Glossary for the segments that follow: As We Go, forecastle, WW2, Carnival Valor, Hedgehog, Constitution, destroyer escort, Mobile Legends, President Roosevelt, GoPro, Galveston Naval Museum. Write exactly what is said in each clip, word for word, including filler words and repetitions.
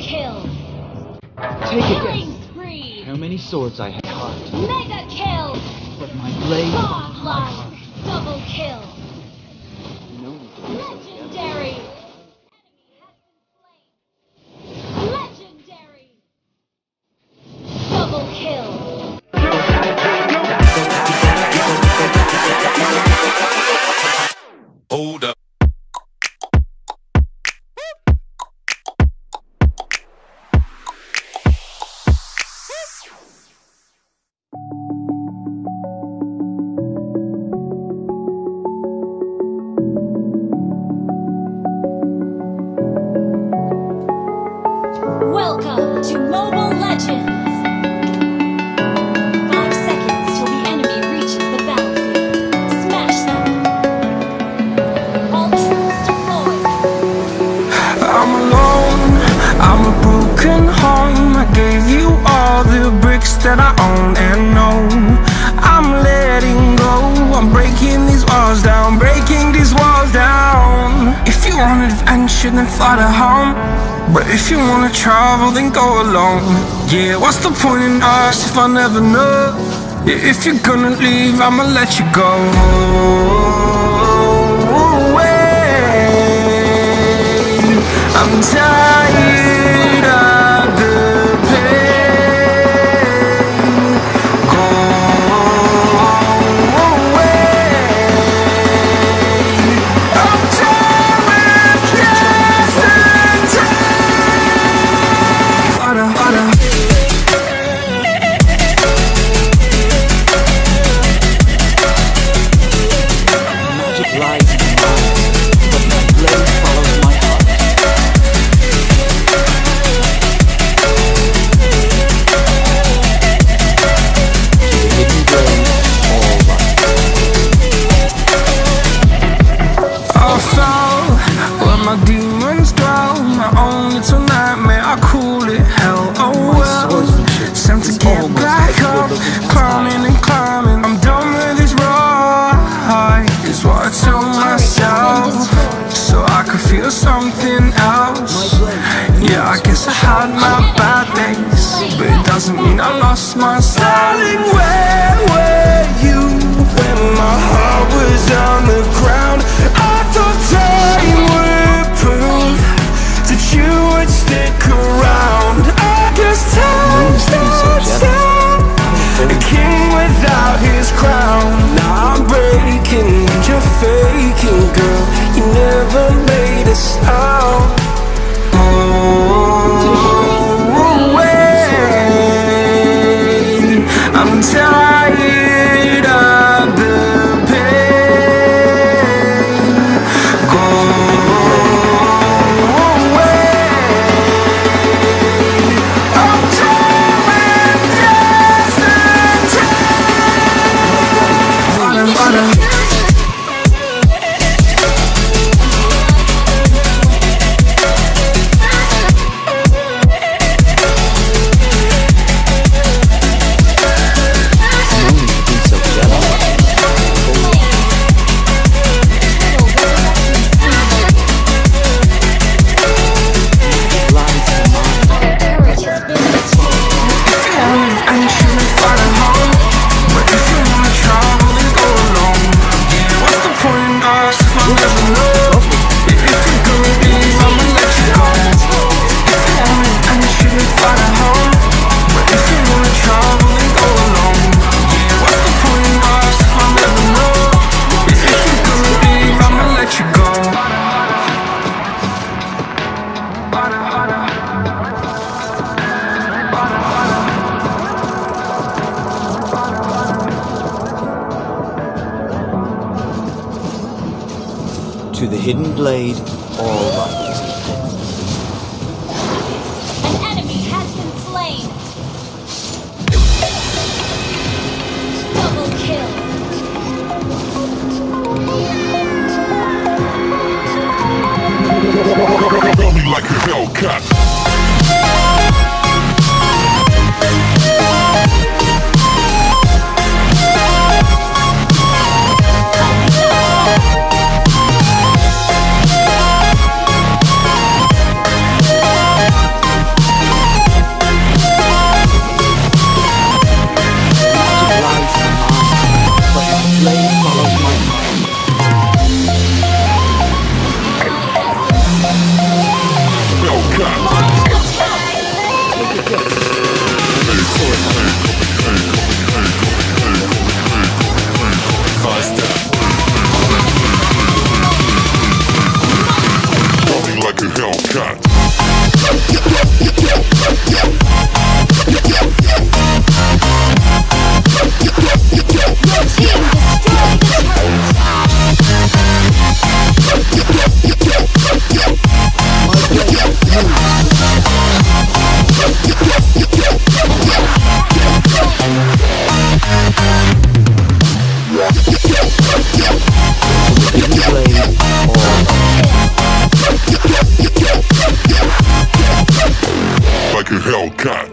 kill. Take a guess. How many swords I have carved? Mega kill. But my blade. Bomb line. Double kill. No. Legendary. Legendary. Double kill. Hold up. Welcome to Mobile Legends! Then fly to home, but if you wanna travel, then go alone. Yeah, what's the point in us if I never know? Yeah, if you're gonna leave, I'ma let you go away. I'm tired of the pain. Go away. I'm tired. To the hidden blade, all right. An enemy has been slain. Double kill. Rub me like a Hellcat. to Hellcat. Like a Hellcat.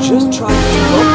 Just try to keep up.